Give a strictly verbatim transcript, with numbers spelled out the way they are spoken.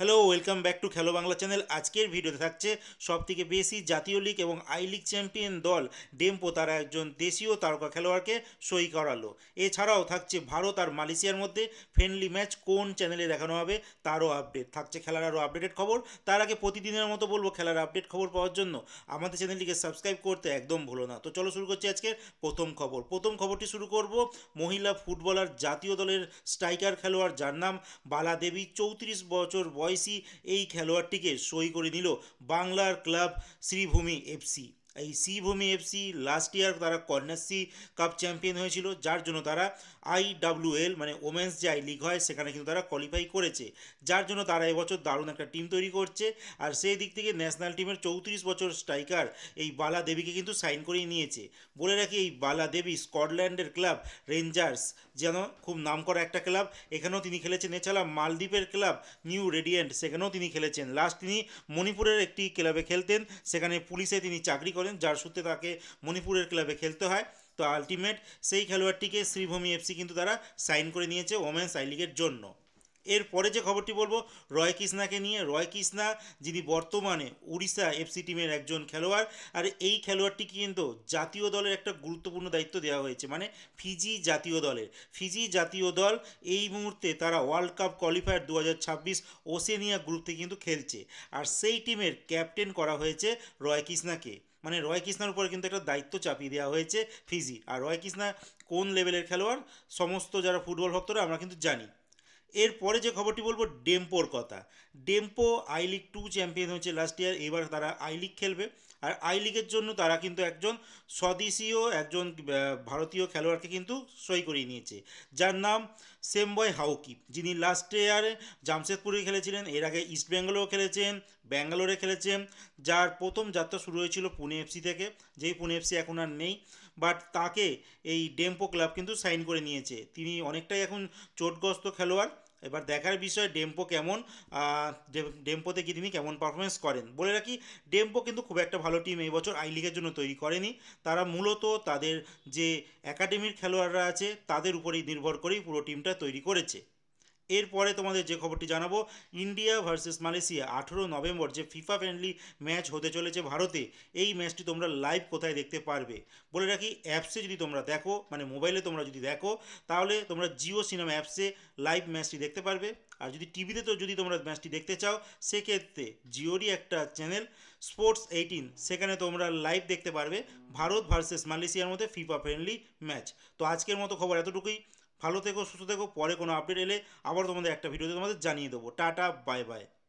Hello welcome back to Khelo Bangla channel. आजकेर भिडियोते थाकছে সবথেকে বেশি জাতীয় লীগ এবং আই লীগ চ্যাম্পিয়ন দল ডেম্পো তারা একজন দেশীয় তারকা খেলোয়াড়কে সই করালো। এছাড়াও থাকছে ভারত আর মালয়েশিয়ার মধ্যে ফ্রেন্ডলি ম্যাচ কোন চ্যানেলে দেখানো হবে তারও আপডেট থাকছে, খেলার আরও আপডেটেড খবর। তার আগে প্রতিদিনের মতো বলবো খেলার আপডেট খবর পাওয়ার জন্য আমাদের চ্যানেলটিকে সাবস্ক্রাইব করতে একদম ভুলো না। তো চলো শুরু করছি আজকের প্রথম খবর। প্রথম খবরটি শুরু করব মহিলা ফুটবলার জাতীয় দলের স্ট্রাইকার খেলোয়াড় যার নাম বালা দেবী চৌত্রিশ বছর বয়স বয়সী এই খেলোয়াড়টিকে সই করে নিল বাংলার ক্লাব শ্রীভূমি এফসি। এই শ্রীভূমি এফসি লাস্ট ইয়ার তারা কন্যাশ্রী কাপ চ্যাম্পিয়ন হয়েছিল, যার জন্য তারা আইডাব্লিউএল মানে ওমেন্স যে আই লিগ হয় সেখানে কিন্তু তারা কোয়ালিফাই করেছে, যার জন্য তারা এবছর দারুণ একটা টিম তৈরি করছে। আর সেই দিক থেকে ন্যাশনাল টিমের চৌত্রিশ বছর স্ট্রাইকার এই বালা দেবীকে কিন্তু সাইন করেই নিয়েছে। বলে রাখি এই বালা দেবী স্কটল্যান্ডের ক্লাব রেঞ্জার্স যেন খুব নাম করা একটা ক্লাব, এখানেও তিনি খেলেছেন। এছাড়া মালদ্বীপের ক্লাব নিউ রেডিয়েন্ট সেখানেও তিনি খেলেছেন। লাস্ট তিনি মণিপুরের একটি ক্লাবে খেলতেন, সেখানে পুলিশে তিনি চাকরি করেন, যার সূত্রে তাকে মণিপুরের ক্লাবে খেলতে হয়। তো আলটিমেট সেই খেলোয়াড়টিকে শ্রীভূমি এফসি কিন্তু তারা সাইন করে নিয়েছে ওমেন্স আই লিগের জন্য। এরপরে যে খবরটি বলবো রয় কৃষ্ণাকে নিয়ে। রয় কৃষ্ণা যিনি বর্তমানে উড়িষ্যা এফসি টিমের একজন খেলোয়াড়, আর এই খেলোয়াড়টিকে কিন্তু জাতীয় দলের একটা গুরুত্বপূর্ণ দায়িত্ব দেওয়া হয়েছে, মানে ফিজি জাতীয় দলের। ফিজি জাতীয় দল এই মুহূর্তে তারা ওয়ার্ল্ড কাপ কোয়ালিফায়ার দু হাজার ছাব্বিশ ওশেনিয়া গ্রুপে কিন্তু খেলছে, আর সেই টিমের ক্যাপ্টেন করা হয়েছে রয় কৃষ্ণাকে। মানে রয় কৃষ্ণার উপর কিন্তু একটা দায়িত্ব চাপিয়ে দেওয়া হয়েছে ফিজি। আর রয় কৃষ্ণা কোন লেভেলের খেলোয়াড় সমস্ত যারা ফুটবল ভক্তরা আমরা কিন্তু জানি। এরপরে যে খবরটি বলবো ডেম্পোর কথা। Dempo I League two champion হয়েছে লাস্ট ইয়ার, এবার তারা আই লিগ খেলবে। আর আই লিগের জন্য তারা কিন্তু একজন স্বদেশীয় একজন ভারতীয় খেলোয়াড়কে কিন্তু সই করিয়ে নিয়েছে, যার নাম সেমবয় হাউকি, যিনি লাস্ট ইয়ারে জামশেদপুরে খেলেছিলেন, এর আগে ইস্ট বেঙ্গলেও খেলেছেন, ব্যাঙ্গালোরে খেলেছেন, যার প্রথম যাত্রা শুরু হয়েছিল পুনে এফসি থেকে, যেই পুনে এফসি এখন আর নেই। বাট তাকে এই ডেম্পো ক্লাব কিন্তু সাইন করে নিয়েছে। তিনি অনেকটাই এখন চোটগ্রস্ত খেলোয়াড়, এবার দেখার বিষয় ডেম্পো কেমন ডেম্পোতে গিয়ে তিনি কেমন পারফরমেন্স করেন। বলে রাখি ডেম্পো কিন্তু খুব একটা ভালো টিম এই বছর আই লিগের জন্য তৈরি করেনি, তারা মূলত তাদের যে একাডেমির খেলোয়াড়রা আছে তাদের উপরেই নির্ভর করেই পুরো টিমটা তৈরি করেছে। এরপরে তোমাদের যে খবরটি জানাবো ইন্ডিয়া ভার্সেস মালয়েশিয়া আঠেরো নভেম্বর যে ফিফা ফ্রেন্ডলি ম্যাচ হতে চলেছে ভারতে, এই ম্যাচটি তোমরা লাইভ কোথায় দেখতে পারবে? বলে রাখি অ্যাপসে যদি তোমরা দেখো, মানে মোবাইলে তোমরা যদি দেখো তাহলে তোমরা জিও সিনেমা অ্যাপসে লাইভ ম্যাচটি দেখতে পারবে। আর যদি টিভিতে তো যদি তোমরা ম্যাচটি দেখতে চাও সেক্ষেত্রে জিওরই একটা চ্যানেল স্পোর্টস এইটিন সেখানে তোমরা লাইভ দেখতে পারবে ভারত ভার্সেস মালয়েশিয়ার মধ্যে ফিফা ফ্রেন্ডলি ম্যাচ। তো আজকের মতো খবর এতটুকুই। ভালো থেকো, সুস্থ থেকো। পরে কোনো আপডেট এলে আবার তোমাদের একটা ভিডিওতে তোমাদের জানিয়ে দেবো। Tata, bye by.